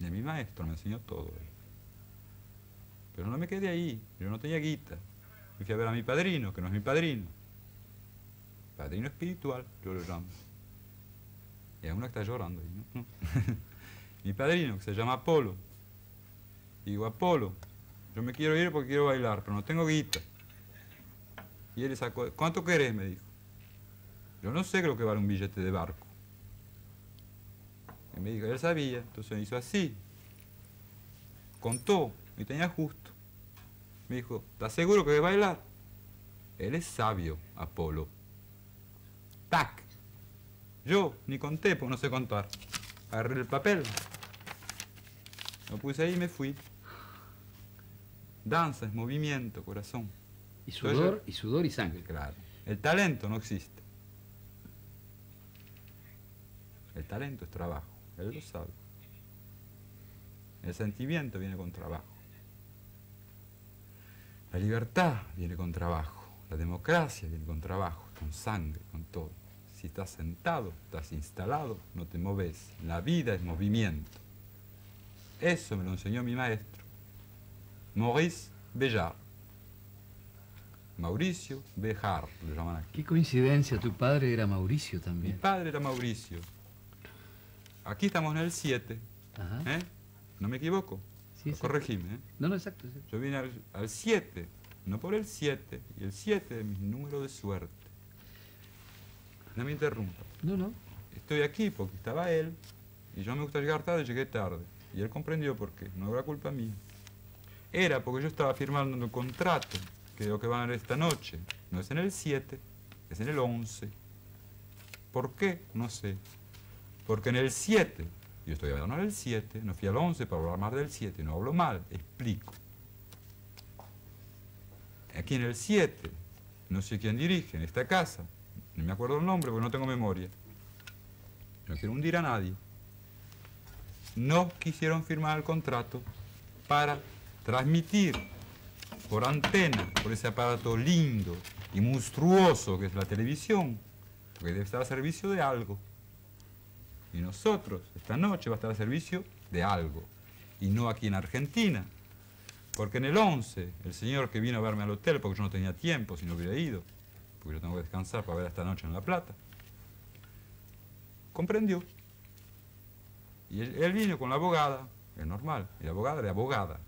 Y mi maestro me enseñó todo. Pero no me quedé ahí, yo no tenía guita. Me fui a ver a mi padrino, que no es mi padrino. Padrino espiritual, yo lo llamo. Y hay uno que está llorando ahí, ¿no? Mi padrino, que se llama Apolo. Y digo, Apolo, yo me quiero ir porque quiero bailar, pero no tengo guita. Y él le sacó, ¿cuánto querés? Me dijo. Yo no sé lo que vale un billete de barco. Y me dijo, él sabía, entonces hizo así. Contó, y tenía justo. Me dijo, ¿estás seguro que voy a bailar? Él es sabio, Apolo. ¡Tac! Yo ni conté, porque no sé contar. Agarré el papel, lo puse ahí y me fui. Danza es movimiento, corazón. Y sudor, entonces, y sudor y sangre. Claro. El talento no existe. El talento es trabajo, él lo sabe. El sentimiento viene con trabajo. La libertad viene con trabajo. La democracia viene con trabajo, con sangre, con todo. Si estás sentado, estás instalado, no te moves. La vida es movimiento. Eso me lo enseñó mi maestro, Maurice Béjar. Mauricio Béjar, lo llaman aquí. Qué coincidencia, tu padre era Mauricio también. Mi padre era Mauricio. Aquí estamos en el 7. Ajá. ¿Eh? No me equivoco. Sí, corregime. ¿Eh? No, no, exacto. Sí. Yo vine al 7, no por el 7. Y el 7 es mi número de suerte. No me interrumpa. No, no. Estoy aquí porque estaba él. Y yo me gusta llegar tarde, llegué tarde. Y él comprendió por qué. No habrá culpa mía. Era porque yo estaba firmando un contrato. Creo que van a ver esta noche. No es en el 7, es en el 11. ¿Por qué? No sé. Porque en el 7, yo estoy hablando del 7, no fui al 11 para hablar más del 7, no hablo mal, explico. Aquí en el 7, no sé quién dirige, en esta casa, no me acuerdo el nombre porque no tengo memoria. No quiero hundir a nadie. No quisieron firmar el contrato para transmitir por antena, por ese aparato lindo y monstruoso que es la televisión, porque debe estar a servicio de algo. Y nosotros, esta noche, va a estar a servicio de algo. Y no aquí en Argentina, porque en el 11, el señor que vino a verme al hotel, porque yo no tenía tiempo, si no hubiera ido, porque yo tengo que descansar para ver esta noche en La Plata, comprendió. Y él vino con la abogada, es normal, y la abogada era abogada,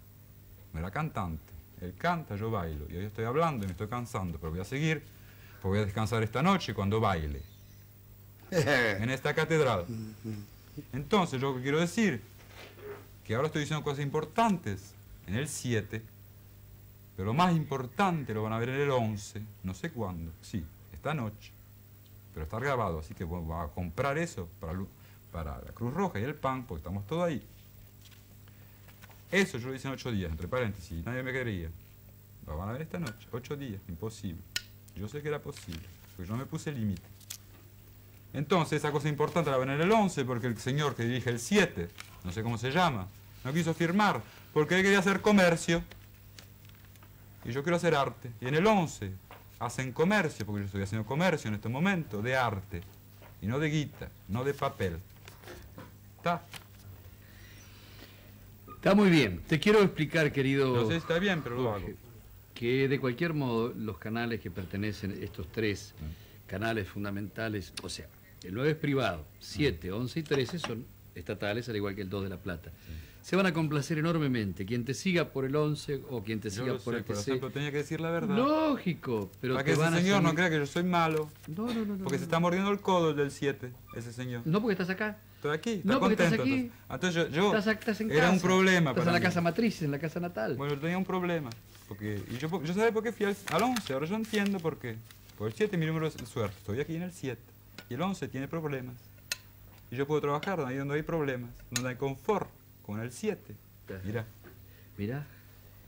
no era cantante. Él canta, yo bailo. Y hoy estoy hablando y me estoy cansando, pero voy a seguir, porque voy a descansar esta noche cuando baile. En esta catedral. Entonces, yo quiero decir que ahora estoy diciendo cosas importantes en el 7, pero lo más importante lo van a ver en el 11, no sé cuándo. Sí, esta noche. Pero está grabado, así que voy a comprar eso para la Cruz Roja y el pan, porque estamos todos ahí. Eso yo lo hice en 8 días, entre paréntesis, nadie me quería. Lo van a ver esta noche, 8 días, imposible. Yo sé que era posible, porque yo me puse límite. Entonces, esa cosa importante la van a ver en el 11, porque el señor que dirige el 7, no sé cómo se llama, no quiso firmar, porque él quería hacer comercio. Y yo quiero hacer arte. Y en el 11 hacen comercio, porque yo estoy haciendo comercio en estos momentos, de arte. Y no de guita, no de papel. ¿Está? Está muy bien. Te quiero explicar, querido... No sé si está bien, pero lo hago. Que de cualquier modo, los canales que pertenecen, estos tres canales fundamentales, o sea, el 9 es privado, 7, 11 y 13 son estatales, al igual que el 2 de La Plata. Sí. Se van a complacer enormemente. Quien te siga por el 11 o quien te siga por el 13... Yo tenía que decir la verdad. Lógico, pero para que ese señor no crea que yo soy malo. No, no, no. Porque se está mordiendo el codo del 7, ese señor. No, porque estás acá. Estoy aquí, está no, contento. Estás aquí. Entonces yo estás en era casa, un problema. Estás para en la mí. Casa matriz, en la casa natal. Bueno, yo tenía un problema. Porque, y yo sabía por qué fui al 11, ahora yo entiendo por qué. Por el 7 mi número es suerte, estoy aquí en el 7. Y el 11 tiene problemas. Y yo puedo trabajar ahí donde hay problemas, donde hay confort, como en el 7. Mirá. Mirá.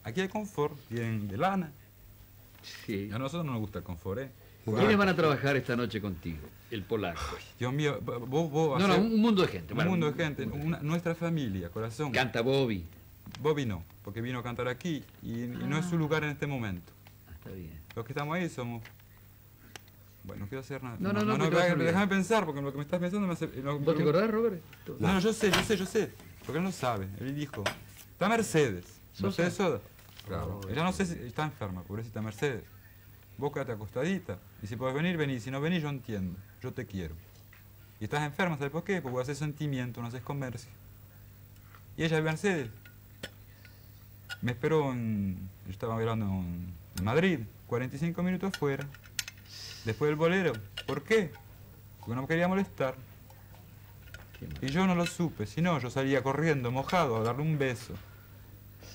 Aquí hay confort, tienen de lana. Sí. A nosotros no nos gusta el confort, ¿eh? ¿Quiénes van a trabajar esta noche contigo? El polaco. Ay, Dios mío, vos no, no, un mundo de gente. Un mundo de gente, nuestra familia, corazón. ¿Canta Bobby? Bobby no, porque vino a cantar aquí y no es su lugar en este momento. Ah, está bien. Los que estamos ahí somos... Bueno, no quiero hacer nada. No, no, no, déjame pensar, porque lo que me estás pensando me hace... ¿Vos te acordás, Robert? No, no, yo sé. Porque él no sabe. Él dijo, está Mercedes. ¿Mercedes Soda? Claro. Ella no sé si está enferma, pobrecita Mercedes. Vos quedate acostadita, y si podés venir, venís. Si no venís, yo entiendo, yo te quiero. Y estás enferma, ¿sabes por qué? Porque haces sentimiento, no haces comercio. Y ella, Mercedes, me esperó en... Yo estaba bailando en Madrid, 45 minutos afuera, después del bolero. ¿Por qué? Porque no me quería molestar. Y yo no lo supe, si no, yo salía corriendo, mojado, a darle un beso.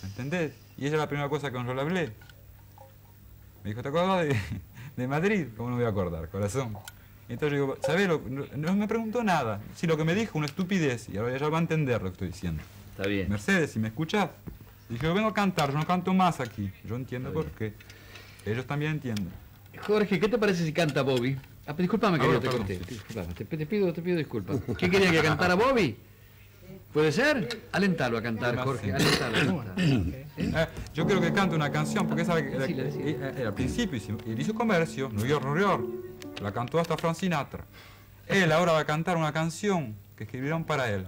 ¿Entendés? Y ella es la primera cosa que yo le hablé. Me dijo, ¿te acordás de Madrid? ¿Cómo no me voy a acordar, corazón? Y entonces yo digo, ¿sabés? No me preguntó nada. Si lo que me dijo, una estupidez. Y ahora ella va a entender lo que estoy diciendo. Está bien. Mercedes, si me escuchás. Dije, yo vengo a cantar, yo no canto más aquí. Yo entiendo por qué. Ellos también entienden. Jorge, ¿qué te parece si canta Bobby? Ah, disculpame que no te conté. Te pido disculpas. ¿Quién quería que cantara Bobby? ¿Puede ser? Alentalo a cantar, Jorge. Alentalo. Yo quiero que cante una canción, porque esa al principio él hizo comercio, New York, New York. La cantó hasta Frank Sinatra. Él ahora va a cantar una canción que escribieron para él.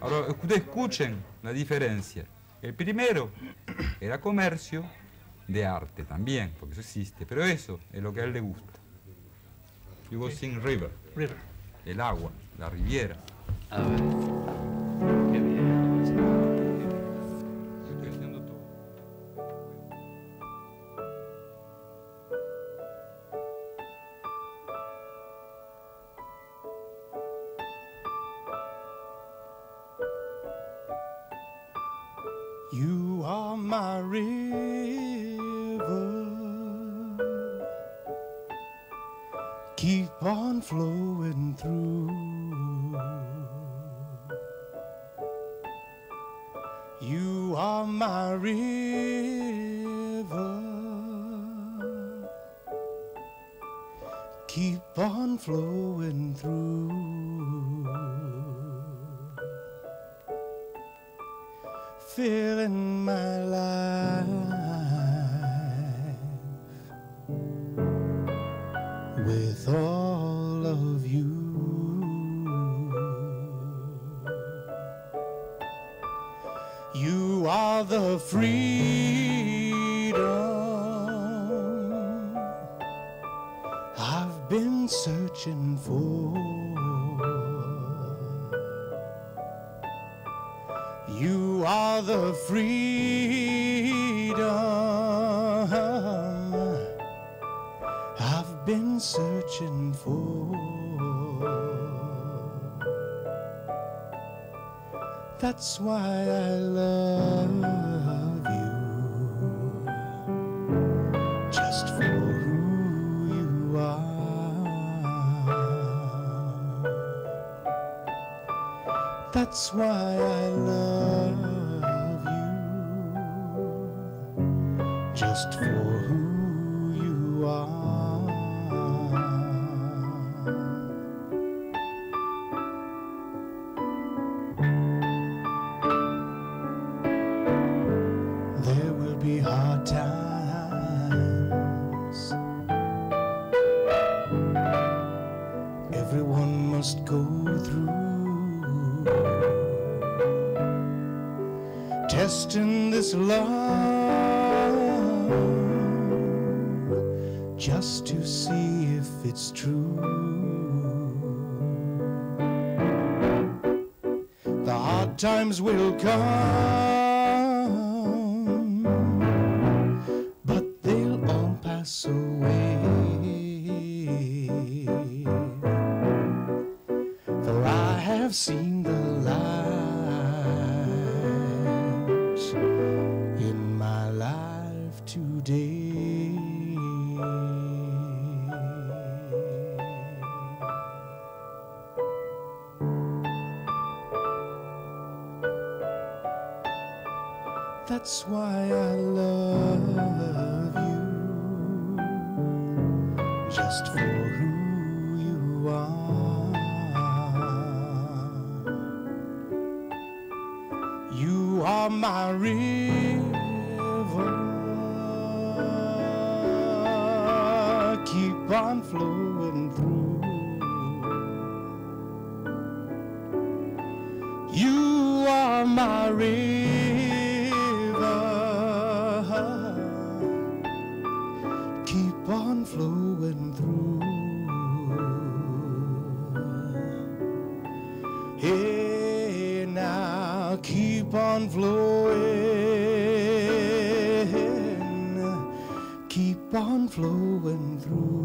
Ahora, ustedes escuchen la diferencia. El primero era comercio de arte también, porque eso existe, pero eso es lo que a él le gusta. You go sing river. River. El agua, la riviera. A ver. Qué bien. Estoy haciendo todo. You are my river. Keep on flowing through. You are my river. Keep on flowing through. Filling my life with all of you. You are the freedom I've been searching for. You are the freedom I've been searching for. That's why I love you, just for who you are. That's why I love you, just for who you are. Testing this love just to see if it's true. The hard times will come, but they'll all pass away. For I have seen the light in my life today. That's why I love you, just for who you are. You are my river. Keep on flowing through. You are my river. Keep on flowing through. Hey, now keep on flowing. Keep on flowing through.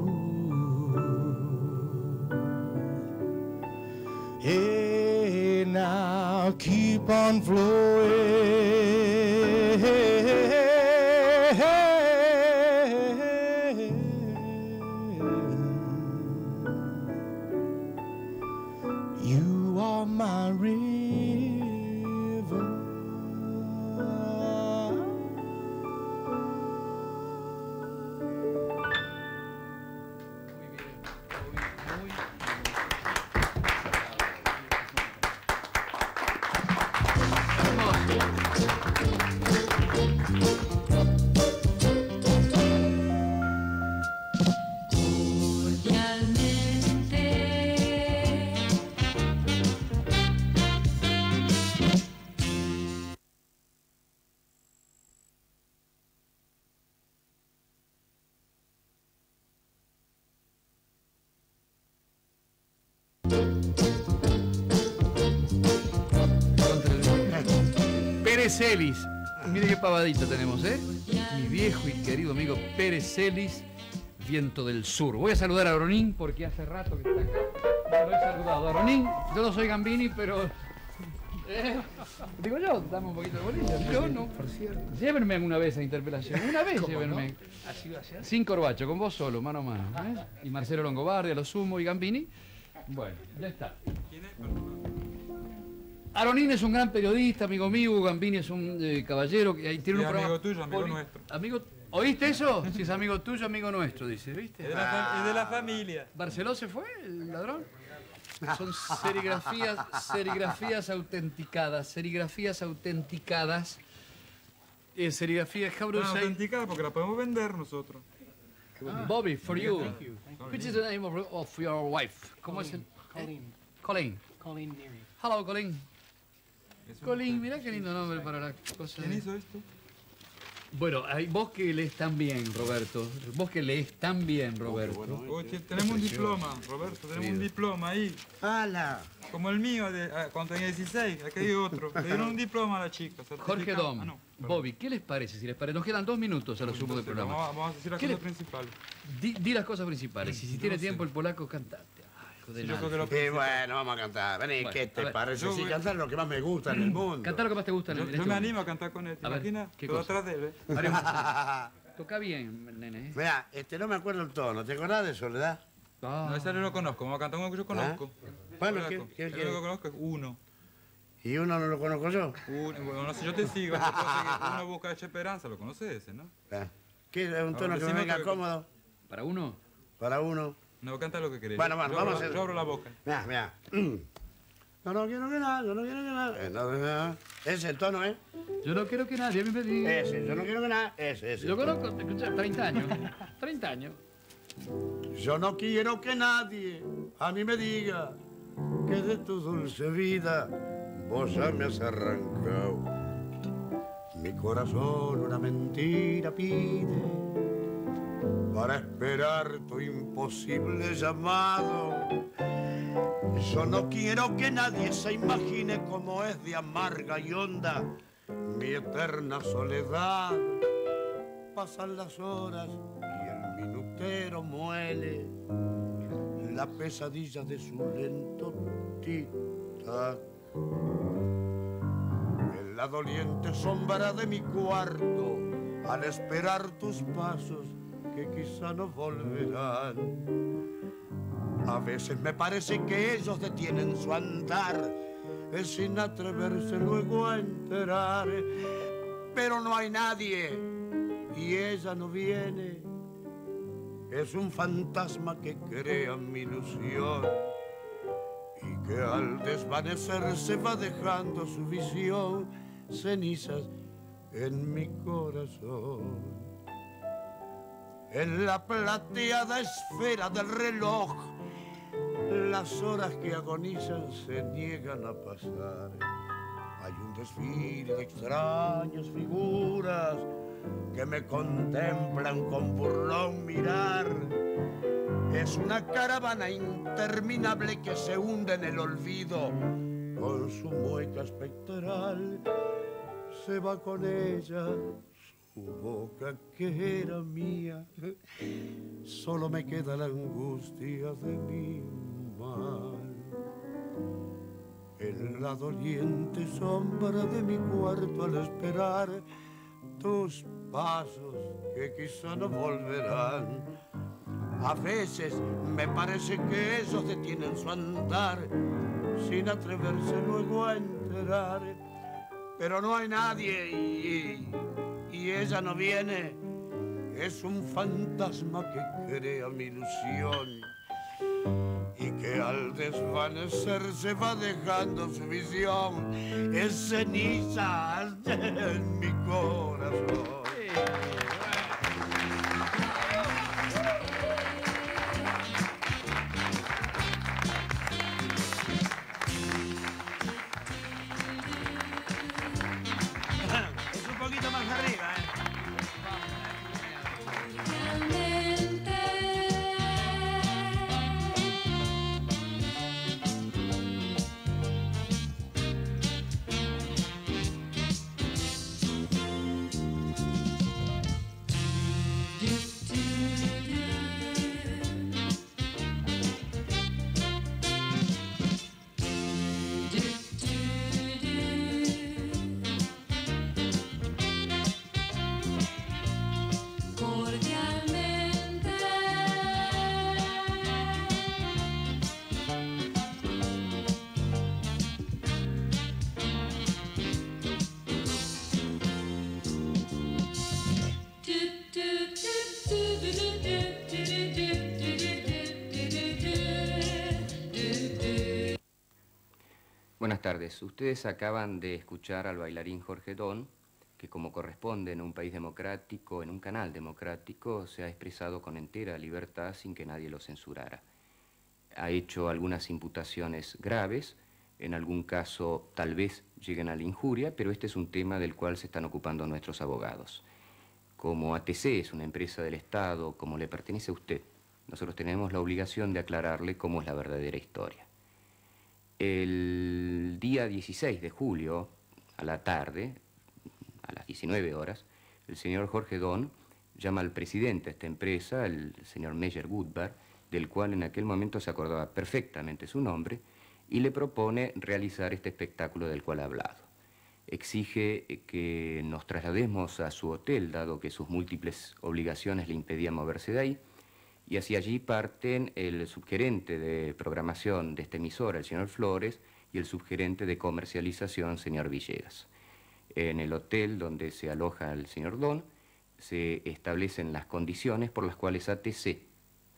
Hey, now keep on flowing. You are my river. Pérez Celis. Mire qué pavadita tenemos, ¿eh? Mi viejo y querido amigo Pérez Celis, Viento del Sur. Voy a saludar a Ronin porque hace rato que está acá. Lo he saludado a Ronin. Yo no soy Gambini, pero... digo yo, dame un poquito de bolilla. Yo no, por cierto. Llévenme una vez a interpelación. Una vez llévenme. ¿No? Así va a ser. Sin corbacho, con vos solo, mano a mano. ¿Eh? Y Marcelo Longobardi, a lo sumo, y Gambini. Bueno, ya está. ¿Quién es? Aronín es un gran periodista, amigo mío. Gambini es un caballero que tiene un programa. Amigo tuyo, amigo nuestro. Amigo, ¿oíste eso? Si es amigo tuyo, amigo nuestro, dice, ¿viste? Es de la familia. ¿Barceló se fue, el ladrón? Son serigrafías autenticadas. Serigrafías jabrosas. No, autenticadas porque la podemos vender nosotros. Bobby, for you. Which is the name of your wife? ¿Cómo es el...? Colleen. Colleen. Colleen Neary. Hello, Colleen. Colín, mirá qué lindo nombre para la cosa. ¿Quién hizo esto? Bueno, vos que lees tan bien, Roberto. Oye, tenemos un diploma, Roberto. Tenemos un diploma ahí. ¡Hala! Como el mío, cuando tenía 16. Acá hay otro. Le dieron un diploma a la chica. Jorge Donn, Bobby, ¿qué les parece? Si les parece, nos quedan 2 minutos a lo sumo del programa. Vamos a decir las cosas principales. Di las cosas principales. Y si tiene tiempo el polaco, cantate. Bueno, vamos a cantar. Vení, bueno, ¿qué te parece? Sí, cantar lo que más me gusta en el mundo. Cantar lo que más te gusta en el mundo. Yo me animo a cantar con él. ¿Te imaginas? Todo atrás de él, ¿eh? Toca bien, nene. Mirá, no me acuerdo el tono. ¿Te acordás de Soledad? No, ese no lo conozco. Vamos a cantar uno que yo conozco. Bueno, ¿qué? Yo lo que conozco es uno. ¿Y uno no lo conozco yo? Uno, bueno, no sé, yo te sigo. Uno busca esperanza. ¿Lo conoces ese, no? ¿Qué? ¿Es un tono que me venga cómodo? ¿Para uno? Para uno. No, canta lo que querés. Bueno, bueno, vamos a hacer... Yo abro la boca. Mirá, mirá. Yo no quiero que nada, yo no quiero que nada. Ese el tono, ¿eh? Yo no quiero que nadie me diga. Ese, yo no quiero que nada. Ese. Yo conozco, escuchá, 30 años. 30 años. Yo no quiero que nadie a mí me diga que de tu dulce vida vos ya me has arrancado. Mi corazón una mentira pide para esperar tu imposible llamado. Yo no quiero que nadie se imagine cómo es de amarga y honda mi eterna soledad. Pasan las horas y el minutero muele la pesadilla de su lento tic-tac. En la doliente sombra de mi cuarto, al esperar tus pasos que quizá no volverán. A veces me parece que ellos detienen su andar sin atreverse luego a enterar. Pero no hay nadie y ella no viene. Es un fantasma que crea mi ilusión y que al desvanecerse va dejando su visión, cenizas en mi corazón. En la plateada esfera del reloj, las horas que agonizan se niegan a pasar. Hay un desfile de extrañas figuras que me contemplan con burlón mirar. Es una caravana interminable que se hunde en el olvido. Con su mueca espectral se va con ella tu boca que era mía, solo me queda la angustia de mi mal. En la doliente sombra de mi cuarto al esperar tus pasos que quizá no volverán. A veces me parece que ellos detienen su andar sin atreverse luego a enterar. Pero no hay nadie y ella no viene, es un fantasma que crea mi ilusión y que al desvanecerse va dejando su visión, es ceniza en mi corazón. Buenas tardes. Ustedes acaban de escuchar al bailarín Jorge Donn, que como corresponde en un país democrático, en un canal democrático, se ha expresado con entera libertad sin que nadie lo censurara. Ha hecho algunas imputaciones graves, en algún caso tal vez lleguen a la injuria, pero este es un tema del cual se están ocupando nuestros abogados. Como ATC es una empresa del Estado, como le pertenece a usted, nosotros tenemos la obligación de aclararle cómo es la verdadera historia. El día 16 de julio, a la tarde, a las 19 horas, el señor Jorge Donn llama al presidente de esta empresa, el señor Meyer Woodbar, del cual en aquel momento se acordaba perfectamente su nombre, y le propone realizar este espectáculo del cual ha hablado. Exige que nos traslademos a su hotel, dado que sus múltiples obligaciones le impedían moverse de ahí, y hacia allí parten el subgerente de programación de esta emisora, el señor Flores, y el subgerente de comercialización, señor Villegas. En el hotel donde se aloja el señor Donn, se establecen las condiciones por las cuales ATC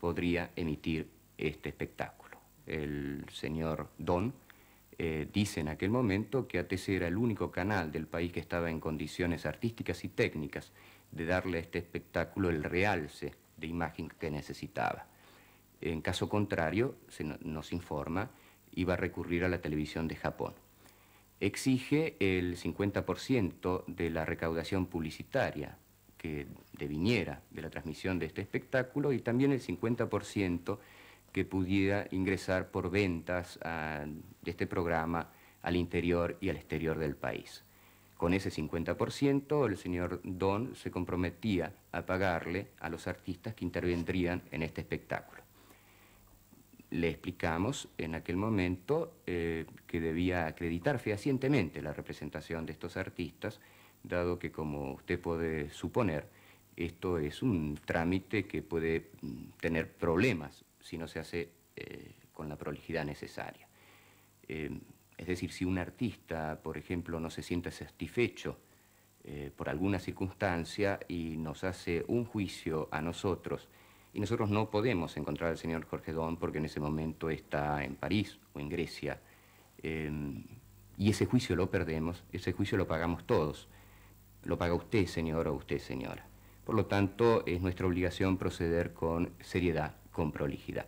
podría emitir este espectáculo. El señor Donn dice en aquel momento que ATC era el único canal del país que estaba en condiciones artísticas y técnicas de darle a este espectáculo el realce de imagen que necesitaba. En caso contrario, se nos informa, iba a recurrir a la televisión de Japón. Exige el 50% de la recaudación publicitaria que deviniera de la transmisión de este espectáculo y también el 50% que pudiera ingresar por ventas de este programa al interior y al exterior del país. Con ese 50%, el señor Donn se comprometía a pagarle a los artistas que intervendrían en este espectáculo. Le explicamos en aquel momento que debía acreditar fehacientemente la representación de estos artistas, dado que, como usted puede suponer, esto es un trámite que puede tener problemas si no se hace con la prolijidad necesaria. Es decir, si un artista, por ejemplo, no se siente satisfecho por alguna circunstancia y nos hace un juicio a nosotros, y nosotros no podemos encontrar al señor Jorge Donn porque en ese momento está en París o en Grecia. Y ese juicio lo perdemos, ese juicio lo pagamos todos. Lo paga usted, señor, o usted, señora. Por lo tanto, es nuestra obligación proceder con seriedad, con prolijidad.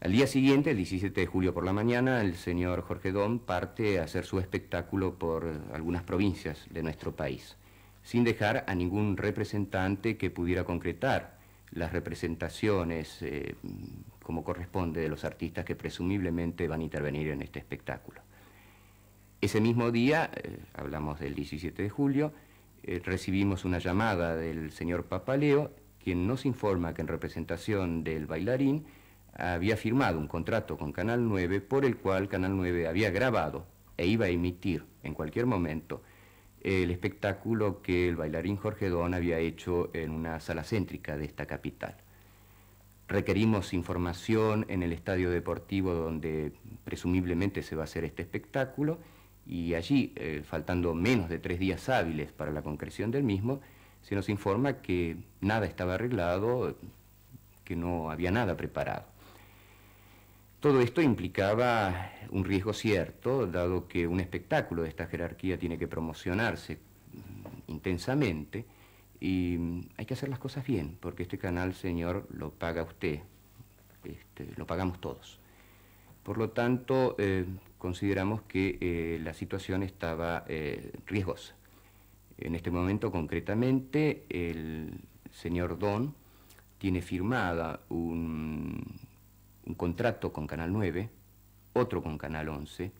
Al día siguiente, el 17 de julio por la mañana, el señor Jorge Donn parte a hacer su espectáculo por algunas provincias de nuestro país, sin dejar a ningún representante que pudiera concretar las representaciones como corresponde de los artistas que presumiblemente van a intervenir en este espectáculo. Ese mismo día, hablamos del 17 de julio, recibimos una llamada del señor Papaleo, quien nos informa que en representación del bailarín había firmado un contrato con Canal 9, por el cual Canal 9 había grabado e iba a emitir en cualquier momento el espectáculo que el bailarín Jorge Donn había hecho en una sala céntrica de esta capital. Requerimos información en el estadio deportivo donde presumiblemente se va a hacer este espectáculo y allí, faltando menos de 3 días hábiles para la concreción del mismo, se nos informa que nada estaba arreglado, que no había nada preparado. Todo esto implicaba un riesgo cierto, dado que un espectáculo de esta jerarquía tiene que promocionarse intensamente y hay que hacer las cosas bien, porque este canal, señor, lo paga usted, lo pagamos todos. Por lo tanto, consideramos que la situación estaba riesgosa. En este momento, concretamente, el señor Donn tiene firmada un contrato con Canal 9, otro con Canal 11,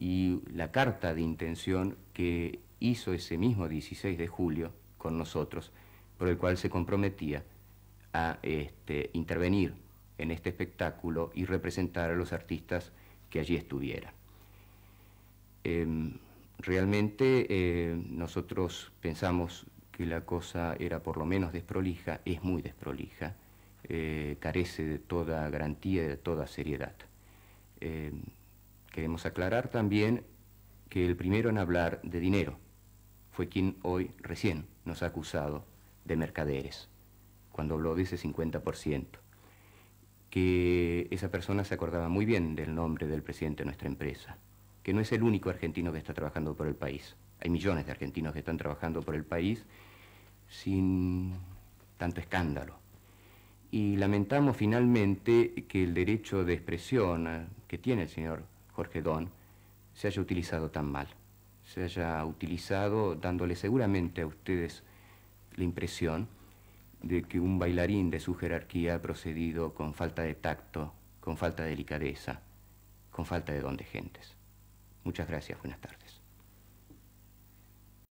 y la carta de intención que hizo ese mismo 16 de julio con nosotros, por el cual se comprometía a intervenir en este espectáculo y representar a los artistas que allí estuvieran. Realmente nosotros pensamos que la cosa era por lo menos desprolija, es muy desprolija, carece de toda garantía, de toda seriedad. Queremos aclarar también que el primero en hablar de dinero fue quien hoy recién nos ha acusado de mercaderes, cuando habló de ese 50%, que esa persona se acordaba muy bien del nombre del presidente de nuestra empresa, que no es el único argentino que está trabajando por el país. Hay millones de argentinos que están trabajando por el país sin tanto escándalo. Y lamentamos finalmente que el derecho de expresión que tiene el señor Jorge Donn se haya utilizado tan mal. Se haya utilizado dándole seguramente a ustedes la impresión de que un bailarín de su jerarquía ha procedido con falta de tacto, con falta de delicadeza, con falta de don de gentes. Muchas gracias, buenas tardes.